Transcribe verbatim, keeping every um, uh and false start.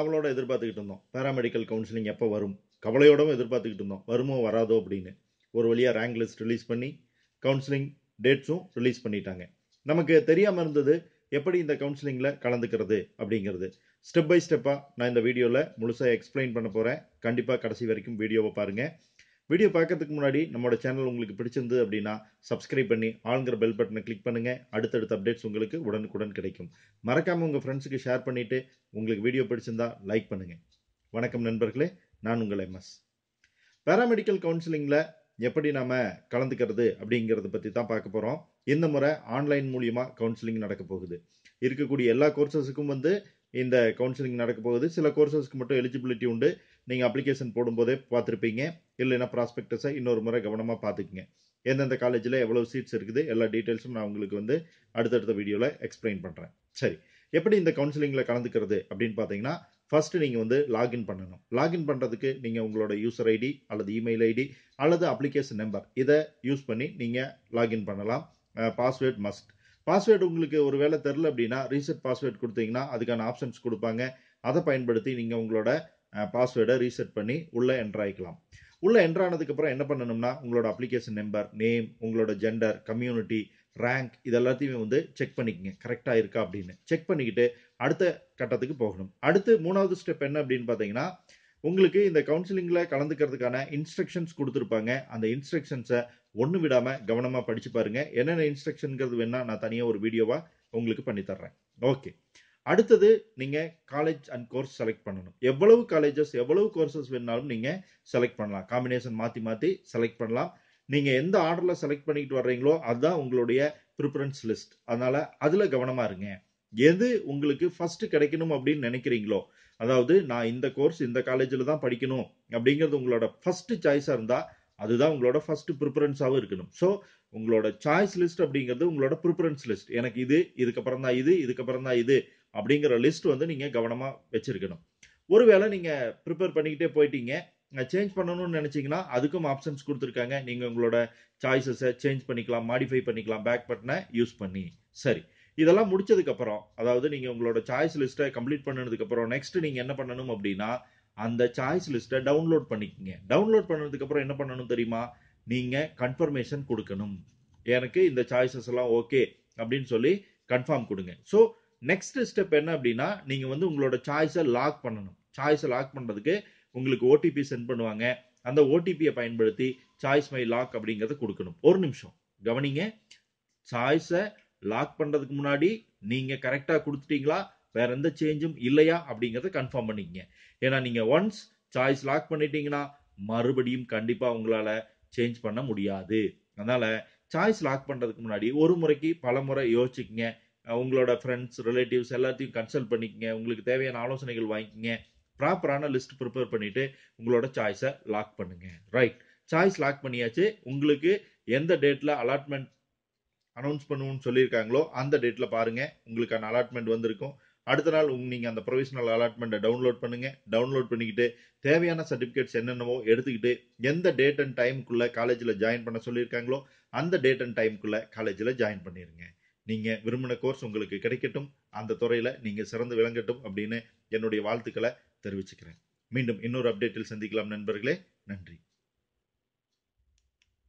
அவளோட எதிர்பார்த்துக்கிட்டு இருந்தோம் பேராமெடிக்கல் கவுன்சிலிங் எப்போ வரும் கவலையோடவும் எதிர்பார்த்துக்கிட்டு இருந்தோம் வருமோ வராதோ அப்படின்னு. ஒரு வழியாக ரேங்க் லிஸ்ட் ரிலீஸ் பண்ணி கவுன்சிலிங் டேட்ஸும் ரிலீஸ் பண்ணிட்டாங்க. நமக்கு தெரியாமல் இருந்தது எப்படி இந்த கவுன்சிலிங்கில் கலந்துக்கிறது அப்படிங்கிறது. ஸ்டெப் பை ஸ்டெப்பாக நான் இந்த வீடியோவில் முழுசாக எக்ஸ்பிளைன் பண்ண போகிறேன். கண்டிப்பாக கடைசி வரைக்கும் வீடியோவை பாருங்கள். வீடியோ பார்க்கறதுக்கு முன்னாடி நம்மளோட சேனல் உங்களுக்கு பிடிச்சிருந்தது அப்படின்னா சப்ஸ்கிரைப் பண்ணி ஆளுங்கிற பெல் பட்டனை கிளிக் பண்ணுங்கள். அடுத்தடுத்த அப்டேட்ஸ் உங்களுக்கு உடனுக்குடன் கிடைக்கும். மறக்காமல் உங்கள் ஃப்ரெண்ட்ஸுக்கு ஷேர் பண்ணிவிட்டு உங்களுக்கு வீடியோ பிடிச்சிருந்தா லைக் பண்ணுங்கள். வணக்கம் நண்பர்களே, நான் உங்கள் எம்எஸ். பேராமெடிக்கல் கவுன்சிலிங்கில் எப்படி நம்ம கலந்துக்கிறது அப்படிங்கிறத பற்றி தான் பார்க்க போகிறோம். இந்த முறை ஆன்லைன் மூலியமாக கவுன்சிலிங் நடக்க போகுது. இருக்கக்கூடிய எல்லா கோர்சஸுக்கும் வந்து இந்த கவுன்சிலிங் நடக்க போகுது. சில கோர்சஸ்க்கு மட்டும் எலிஜிபிலிட்டி உண்டு. நீங்கள் அப்ளிகேஷன் போடும்போதே பார்த்துருப்பீங்க. இல்லைன்னா ப்ராஸ்பெக்டஸை இன்னொரு முறை கவனமாக பார்த்துக்குங்க. எந்தெந்த காலேஜில் எவ்வளோ சீட்ஸ் இருக்குது எல்லா டீட்டெயில்ஸும் நான் உங்களுக்கு வந்து அடுத்தடுத்த வீடியோவில் எக்ஸ்பிளைன் பண்ணுறேன். சரி, எப்படி இந்த கவுன்சிலிங்கில் கலந்துக்கிறது அப்படின்னு பார்த்தீங்கன்னா, ஃபஸ்ட்டு நீங்கள் வந்து லாகின் பண்ணணும். லாகின் பண்ணுறதுக்கு நீங்கள் உங்களோட யூசர் ஐடி அல்லது இமெயில் ஐடி அல்லது அப்ளிகேஷன் நம்பர் இதை யூஸ் பண்ணி நீங்கள் லாகின் பண்ணலாம். Password must. பாஸ்வேர்டு உங்களுக்கு ஒரு வேளை தெரில அப்படின்னா ரீசெட் பாஸ்வேர்டு கொடுத்தீங்கன்னா அதுக்கான ஆப்ஷன்ஸ் கொடுப்பாங்க. அதை பயன்படுத்தி நீங்கள் உங்களோட பாஸ்வேர்டை ரீசெட் பண்ணி உள்ளே என்ட்ராயிக்கலாம். உள்ளே என்ட்ரானதுக்கப்புறம் என்ன பண்ணணும்னா உங்களோட அப்ளிகேஷன் நம்பர், நேம், உங்களோட ஜெண்டர், கம்யூனிட்டி, ரேங்க் இது எல்லாத்தையுமே வந்து செக் பண்ணிக்கங்க கரெக்டாக இருக்கா அப்படின்னு. செக் பண்ணிக்கிட்டு அடுத்த கட்டத்துக்கு போகணும். அடுத்து மூணாவது ஸ்டெப் என்ன அப்படின்னு பார்த்தீங்கன்னா, உங்களுக்கு இந்த கவுன்சிலிங்கில் கலந்துக்கிறதுக்கான இன்ஸ்ட்ரக்ஷன்ஸ் கொடுத்துருப்பாங்க. அந்த இன்ஸ்ட்ரக்ஷன்ஸை ஒன்று விடாமல் கவனமாக படித்து பாருங்கள். என்னென்ன இன்ஸ்ட்ரக்ஷனுங்கிறது வேணால் நான் தனியாக ஒரு வீடியோவாக உங்களுக்கு பண்ணித்தர்றேன். ஓகே, அடுத்தது நீங்கள் காலேஜ் அண்ட் கோர்ஸ் செலக்ட் பண்ணணும். எவ்வளவு காலேஜஸ் எவ்வளவு கோர்சஸ் வேணாலும் நீங்கள் செலக்ட் பண்ணலாம். காம்பினேஷன் மாற்றி மாற்றி செலக்ட் பண்ணலாம். நீங்கள் எந்த ஆர்டரில் செலக்ட் பண்ணிக்கிட்டு வர்றீங்களோ அதுதான் உங்களுடைய ப்ரிஃபரன்ஸ் லிஸ்ட். அதனால் அதில் கவனமாக இருங்க. எது உங்களுக்கு ஃபஸ்ட்டு கிடைக்கணும் அப்படின்னு நினைக்கிறீங்களோ, அதாவது நான் இந்த கோர்ஸ் இந்த காலேஜில் தான் படிக்கணும் அப்படிங்கிறது உங்களோட ஃபஸ்ட்டு சாய்ஸாக இருந்தால் அதுதான் உங்களோட ஃபஸ்ட்டு ப்ரிஃபரன்ஸாகவும் இருக்கணும். ஸோ உங்களோட சாய்ஸ் லிஸ்ட் அப்படிங்கிறது உங்களோட ப்ரிஃபரன்ஸ் லிஸ்ட். எனக்கு இது, இதுக்கப்புறம் தான் இது, இதுக்கப்புறம் தான் இது அப்படிங்கிற லிஸ்ட் வந்து நீங்கள் கவனமாக வச்சுருக்கணும். ஒருவேளை நீங்கள் ப்ரிப்பேர் பண்ணிக்கிட்டே போயிட்டீங்க, சேஞ்ச் பண்ணணும்னு நினச்சிங்கன்னா அதுக்கும் ஆப்ஷன்ஸ் கொடுத்துருக்காங்க. நீங்கள் உங்களோட சாய்ஸஸை சேஞ்ச் பண்ணிக்கலாம், மாடிஃபை பண்ணிக்கலாம் பேக் பட்டனை யூஸ் பண்ணி. சரி, இதெல்லாம் முடிச்சதுக்கப்புறம், அதாவது நீங்கள் உங்களோட சாய்ஸ் லிஸ்ட்டை கம்ப்ளீட் பண்ணதுக்கப்புறம் நெக்ஸ்ட் நீங்கள் என்ன பண்ணணும் அப்படின்னா அந்த சாய்ஸ் லிஸ்ட்டை டவுன்லோட் பண்ணிக்கோங்க. டவுன்லோட் பண்ணதுக்கப்புறம் என்ன பண்ணணும் தெரியுமா, நீங்கள் கன்ஃபர்மேஷன் கொடுக்கணும். எனக்கு இந்த சாய்ஸஸ் எல்லாம் ஓகே அப்படின்னு சொல்லி கன்ஃபார்ம் கொடுங்க. ஸோ நெக்ஸ்ட் ஸ்டெப் என்ன அப்படின்னா நீங்கள் வந்து உங்களோட சாய்ஸை லாக் பண்ணணும். சாய்ஸை லாக் பண்ணுறதுக்கு உங்களுக்கு ஓடிபி சென்ட் பண்ணுவாங்க. அந்த ஓடிபியை பயன்படுத்தி சாய்ஸ் மை லாக் அப்படிங்கிறத கொடுக்கணும். ஒரு நிமிஷம் கவனிங்க. சாய்ஸை லாக் பண்ணுறதுக்கு முன்னாடி நீங்கள் கரெக்டாக கொடுத்துட்டீங்களா, வேற எந்த சேஞ்சும் இல்லையா அப்படிங்கிறத கன்ஃபார்ம் பண்ணிக்கங்க. ஏன்னா நீங்கள் ஒன்ஸ் சாய்ஸ் லாக் பண்ணிட்டீங்கன்னா மறுபடியும் கண்டிப்பாக உங்களால் சேஞ்ச் பண்ண முடியாது. அதனால் சாய்ஸ் லாக் பண்ணுறதுக்கு முன்னாடி ஒரு முறைக்கு பல முறை யோசிச்சுக்கங்க. உங்களோட ஃப்ரெண்ட்ஸ், ரிலேட்டிவ்ஸ் எல்லாத்தையும் கன்சல்ட் பண்ணிக்கங்க. உங்களுக்கு தேவையான ஆலோசனைகள் வாங்கிக்கங்க. ப்ராப்பரான லிஸ்ட் ப்ரிப்பேர் பண்ணிவிட்டு உங்களோட சாய்ஸை லாக் பண்ணுங்கள். ரைட், சாய்ஸ் லாக் பண்ணியாச்சு. உங்களுக்கு எந்த டேட்டில் அலாட்மெண்ட் அனௌன்ஸ் பண்ணுவோன்னு சொல்லியிருக்காங்களோ அந்த டேட்டில் பாருங்கள், உங்களுக்கான அலாட்மெண்ட் வந்திருக்கும். அடுத்த நாள் உங்க நீங்கள் அந்த ப்ரொவிஷனல் அலாட்மெண்ட்டை டவுன்லோட் பண்ணுங்கள். டவுன்லோட் பண்ணிக்கிட்டு தேவையான சர்டிஃபிகேட்ஸ் என்னென்னவோ எடுத்துக்கிட்டு எந்த டேட் அண்ட் டைமுக்குள்ளே காலேஜில் ஜாயின் பண்ண சொல்லியிருக்காங்களோ அந்த டேட் அண்ட் டைமுக்குள்ளே காலேஜில் ஜாயின் பண்ணிடுங்க. நீங்கள் விரும்பின கோர்ஸ் உங்களுக்கு கிடைக்கட்டும், அந்த துறையில் நீங்கள் சிறந்து விளங்கட்டும் அப்படின்னு என்னுடைய வாழ்த்துக்களை தெரிவிச்சுக்கிறேன். மீண்டும் இன்னொரு அப்டேட்டில் சந்திக்கலாம் நண்பர்களே. நன்றி.